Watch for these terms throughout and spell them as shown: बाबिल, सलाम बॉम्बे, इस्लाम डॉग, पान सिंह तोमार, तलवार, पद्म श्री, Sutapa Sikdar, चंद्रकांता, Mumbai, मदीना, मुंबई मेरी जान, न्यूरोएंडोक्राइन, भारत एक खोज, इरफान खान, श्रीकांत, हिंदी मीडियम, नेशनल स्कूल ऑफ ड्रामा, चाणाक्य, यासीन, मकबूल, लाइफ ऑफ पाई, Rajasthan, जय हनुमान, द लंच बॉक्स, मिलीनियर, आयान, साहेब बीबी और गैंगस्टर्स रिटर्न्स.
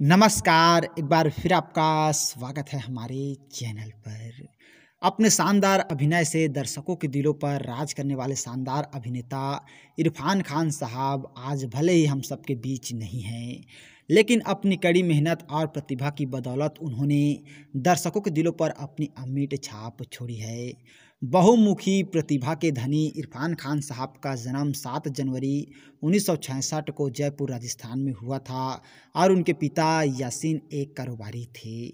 नमस्कार, एक बार फिर आपका स्वागत है हमारे चैनल पर। अपने शानदार अभिनय से दर्शकों के दिलों पर राज करने वाले शानदार अभिनेता इरफान खान साहब आज भले ही हम सबके बीच नहीं हैं, लेकिन अपनी कड़ी मेहनत और प्रतिभा की बदौलत उन्होंने दर्शकों के दिलों पर अपनी अमिट छाप छोड़ी है। बहुमुखी प्रतिभा के धनी इरफान खान साहब का जन्म 7 जनवरी 1966 को जयपुर, राजस्थान में हुआ था और उनके पिता यासीन एक कारोबारी थे।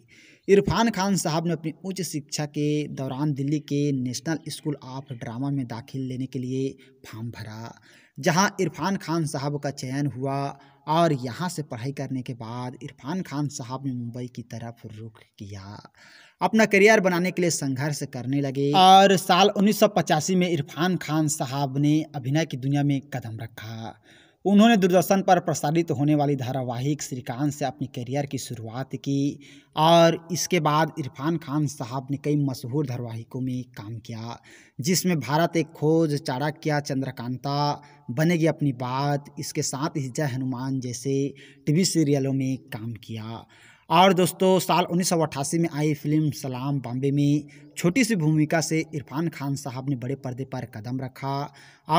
इरफान खान साहब ने अपनी उच्च शिक्षा के दौरान दिल्ली के नेशनल स्कूल ऑफ ड्रामा में दाखिल लेने के लिए फॉर्म भरा, जहां इरफान खान साहब का चयन हुआ और यहाँ से पढ़ाई करने के बाद इरफान खान साहब ने मुंबई की तरफ रुख किया। अपना करियर बनाने के लिए संघर्ष करने लगे और साल 1985 में इरफान खान साहब ने अभिनय की दुनिया में कदम रखा। उन्होंने दूरदर्शन पर प्रसारित होने वाली धारावाहिक श्रीकांत से अपने करियर की शुरुआत की और इसके बाद इरफान खान साहब ने कई मशहूर धारावाहिकों में काम किया, जिसमें भारत एक खोज, चाणाक्य, चंद्रकांता, बनेगी अपनी बात, इसके साथ ही जय हनुमान जैसे टीवी सीरियलों में काम किया। और दोस्तों, साल 1988 में आई फिल्म सलाम बॉम्बे में छोटी सी भूमिका से इरफान खान साहब ने बड़े पर्दे पर कदम रखा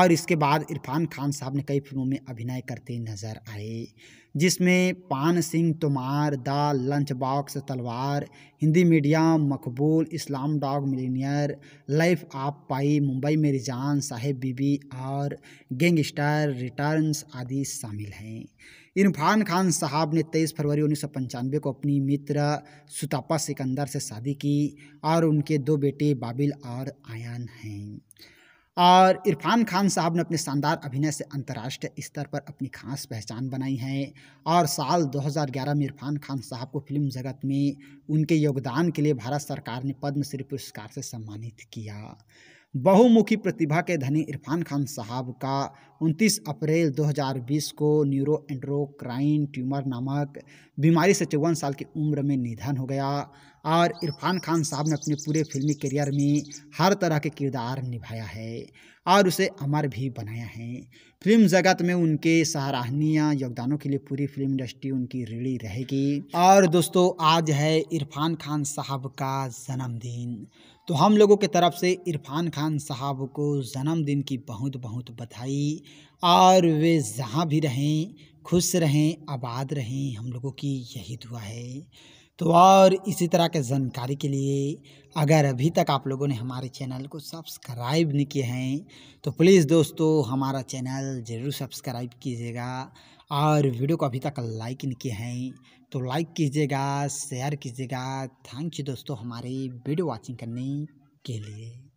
और इसके बाद इरफान खान साहब ने कई फिल्मों में अभिनय करते नज़र आए, जिसमें पान सिंह तोमार, द लंच बॉक्स, तलवार, हिंदी मीडियम, मकबूल, इस्लाम डॉग, मिलीनियर, लाइफ ऑफ पाई, मुंबई मेरी जान, साहेब बीबी और गैंगस्टर्स रिटर्न्स आदि शामिल हैं। इरफान खान साहब ने 23 फरवरी 1995 को अपनी मित्र सुतापा सिकंदर से शादी की और उनके 2 बेटे बाबिल और आयान हैं। और इरफान खान साहब ने अपने शानदार अभिनय से अंतर्राष्ट्रीय स्तर पर अपनी खास पहचान बनाई है और साल 2011 में इरफान खान साहब को फिल्म जगत में उनके योगदान के लिए भारत सरकार ने पद्म श्री पुरस्कार से सम्मानित किया। बहुमुखी प्रतिभा के धनी इरफान खान साहब का 29 अप्रैल 2020 को न्यूरोएंडोक्राइन ट्यूमर नामक बीमारी से 54 साल की उम्र में निधन हो गया। और इरफान खान साहब ने अपने पूरे फिल्मी करियर में हर तरह के किरदार निभाया है और उसे अमर भी बनाया है। फिल्म जगत में उनके सराहनीय योगदानों के लिए पूरी फिल्म इंडस्ट्री उनकी ऋणी रहेगी। और दोस्तों, आज है इरफान खान साहब का जन्मदिन, तो हम लोगों के तरफ से इरफान खान साहब को जन्मदिन की बहुत बहुत बधाई और वे जहाँ भी रहें खुश रहें, आबाद रहें, हम लोगों की यही दुआ है। तो और इसी तरह के जानकारी के लिए अगर अभी तक आप लोगों ने हमारे चैनल को सब्सक्राइब नहीं किए हैं तो प्लीज़ दोस्तों हमारा चैनल ज़रूर सब्सक्राइब कीजिएगा और वीडियो को अभी तक लाइक नहीं किए हैं तो लाइक कीजिएगा, शेयर कीजिएगा। थैंक यू दोस्तों हमारे वीडियो वॉचिंग करने के लिए।